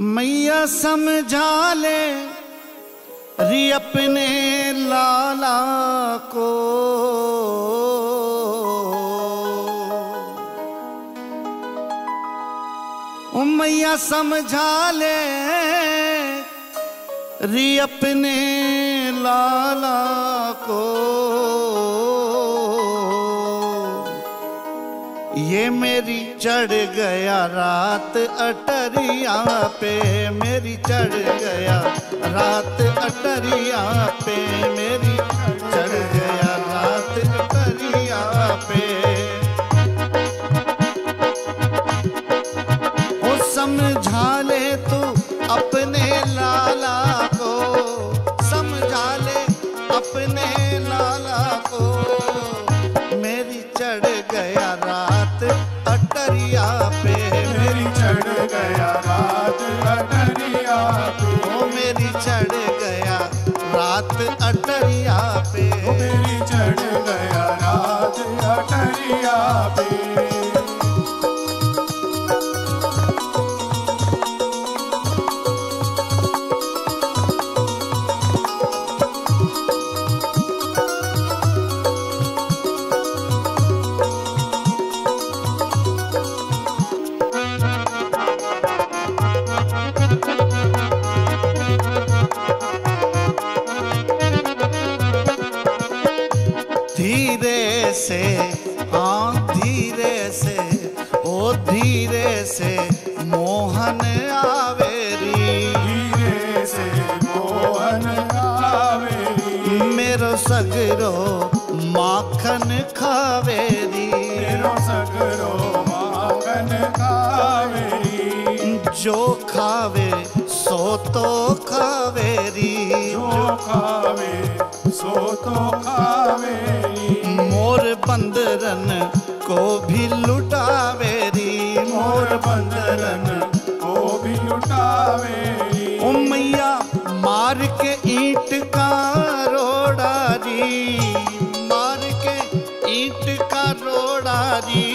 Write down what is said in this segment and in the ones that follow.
मैया समझा ले री अपने लाला को, मैया समझा ले री अपने लाला को, ये मेरी चढ़ गया रात अटरिया पे, मेरी चढ़ गया रात अटरिया पे, मेरी चढ़ गया रात अटरिया पे। ओ समझा ले तू अपने लाला को, समझा ले अपने लाला को, मेरी चढ़ गया रात अटरिया पे, मेरी चढ़ गया रात अटरिया पे, ओ मेरी चढ़ गया रात अटरिया पे, ओ मेरी चढ़ गया रात अटरिया पे। धीरे से, हाँ धीरे से, ओ धीरे से मोहन आवेरी, धीरे से मोहन आवेरी, मेरो सगरो माखन खावेरी, मेरो सगरो माखन खावेरी, जो खावे सो तो खावेरी, जो खावे सो तो खावेरी, मोर बंदरन को भी लुटावेरी, मोर बंदरन को भी लुटावेरी, ओ मैया मार के ईंट का रोड़ा री, मार के ईंट का रोड़ा री,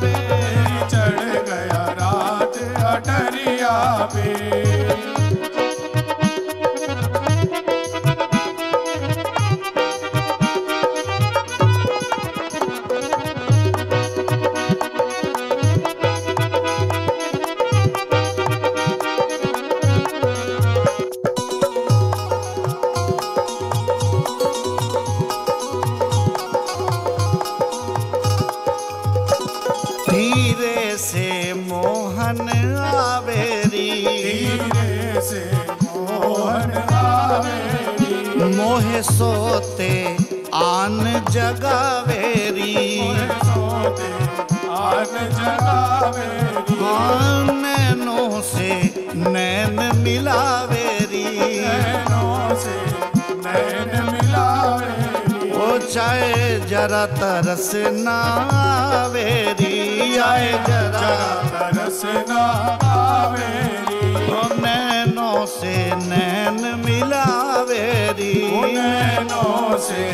पे, मेरी चढ़ गया रात अटरिया पे। धीरे से मोहन आवेरी, धीरे से मोहन आवेरी, मोहे सोते आन जगावेरी, मोहे सोते आन जगावेरी, हाँ नैनों से नैन मिलावेरी, नैनों से नैन मिलावेरी, चाहे जरा तरस ना आवेरी, चाहे जरा तरस ना आवेरी, ओ नैनों से नैन मिलावेरी, ओ नैनों से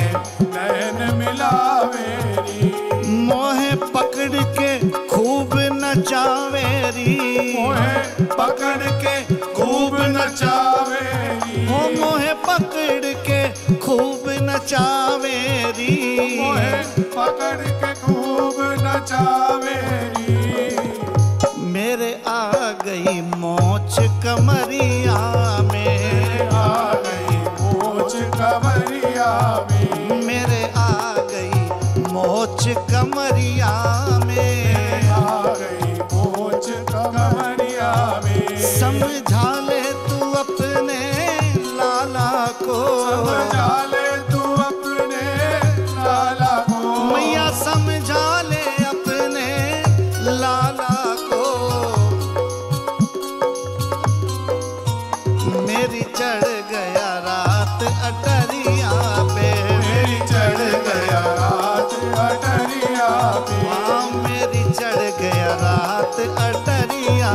नैन मिलावेरी, मोहे पकड़ के खूब नचावेरी, मोहे पकड़ के खूब नचावेरी, ओ मोहे पकड़ के खूब नचावेरी, मोहे पकड़ के खूब नचावेरी, मेरे आ गई मोच कमरिया में, मेरे आ गई मोच कमरिया में, मेरे आ गई पोंछ कमरिया में आ गई, पोंछ कमरिया में समझा ले तू अपने लाला को, समझा ले तू अपने लाला को, मैया समझा ले अपने लाला को। मेरी चढ़ गया रात अटरिया पे, मेरी चढ़ गया रात अटरिया पे, मेरी चढ़ गया रात अटरिया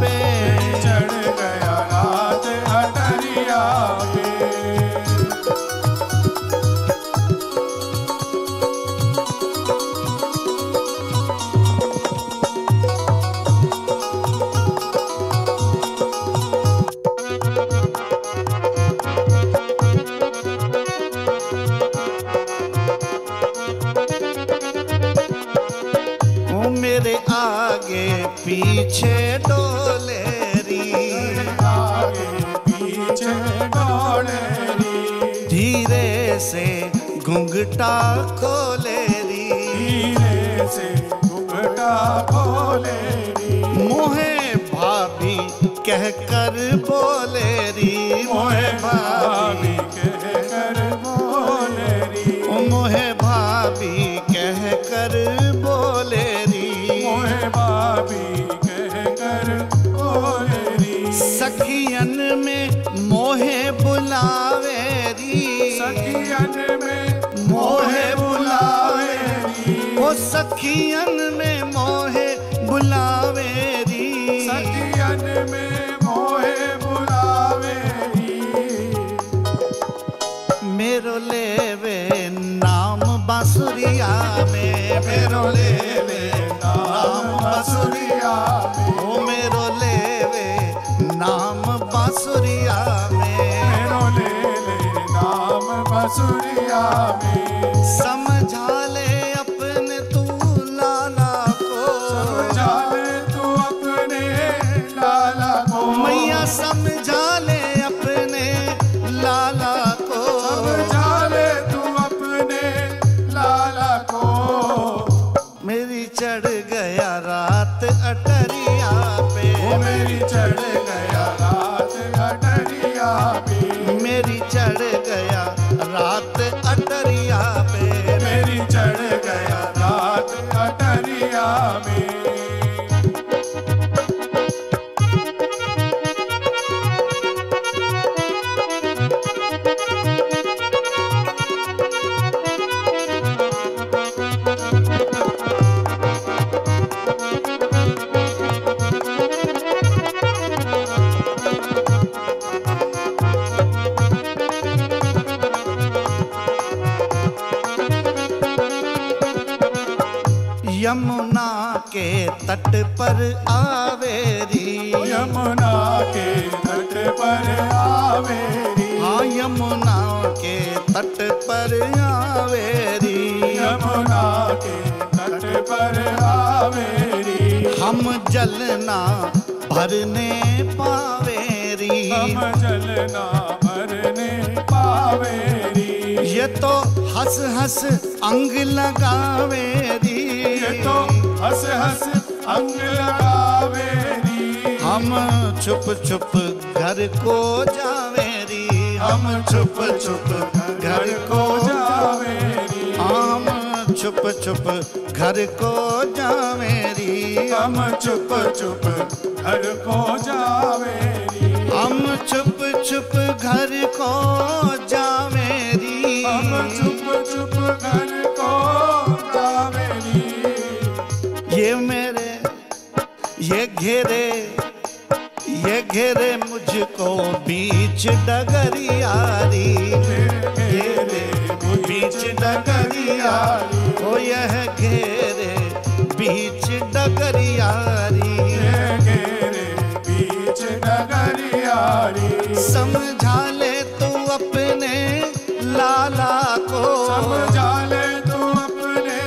पे, चढ़ गया रात अटरिया पे। मेरे आगे पीछे डोलेरी, आगे पीछे डोलेरी, धीरे से घुंघटा खोलेरी, धीरे से घुंघटा खोलेरी, मोहे भाभी कहकर बोलेरी, मोहे भाभी कहकर बोलेरी, मोहे भाभी कहकर बोलेरी, भाभी कहकर बोलेरी, सखियन में मोहे बुलावेरी, सखियन में मोहे बुलावेरी, ओ सखियन में मोहे बुलावेरी, सखियन में मोहे बुलावेरी। मेरो लेवे नाम बांसुरिया में, मेरो लेवे बांसुरिया, ओ मेरो लेवे नाम बांसुरिया में, मेरो लेवे नाम बांसुरिया में, समझा ले अपने तू लाला को, समझा ले तू अपने लाला को, मैया समझा ले अपने लाला को, समझा ले तू अपने लाला को। मेरी चढ़ गया रात अटरिया पे, मेरी चढ़ गया रात अटरिया पे, मेरी चढ़ गया रात अटरिया पे, मेरी चढ़ गया रात अटरिया पे। यमुना के तट पर आवेरी, यमुना के तट पर आवेरी, हाँ यमुना के तट पर आवेरी, यमुना के तट पर आवेरी, हम जलना भरने पावेरी, हम जलना भरने पावेरी, ये तो हंस हंस अंग लगावेरी, तो हंस हंस अंग लगावेरी, हम छुप छुप घर को जावेरी, हम छुप छुप घर को जावेरी, हम छुप छुप घर को जावेरी, हम छुप छुप घर को जावेरी, हम छुप छुप घर को जावेरी, हम छुप छुप घर को जावेरी। ये घेरे मुझको बीच डगरियारी, घेरे बीच डगरियारी, ओ यह घेरे बीच डगरियारी, घेरे बीच डगरियारी, समझा ले तू अपने लाला को, समझा ले तू अपने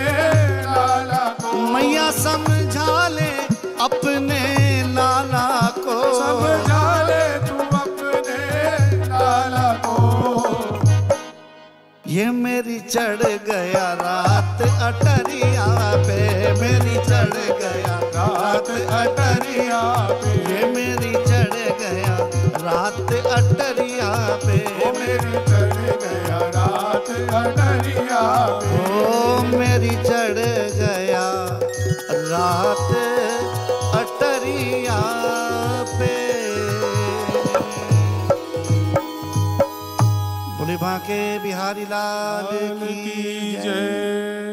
लाला को, मैया समझा ले अपने लाला को, समझा ले तू अपने लाला को। ये मेरी चढ़ गया रात अट अटरिया पे, ये मेरी चढ़ गया रात अटरिया पे, मेरी चढ़ गया रात अटरिया पे, ओ मेरी चढ़ गया रात अटरिया पे। भोले बांके बिहारी लाल की जय।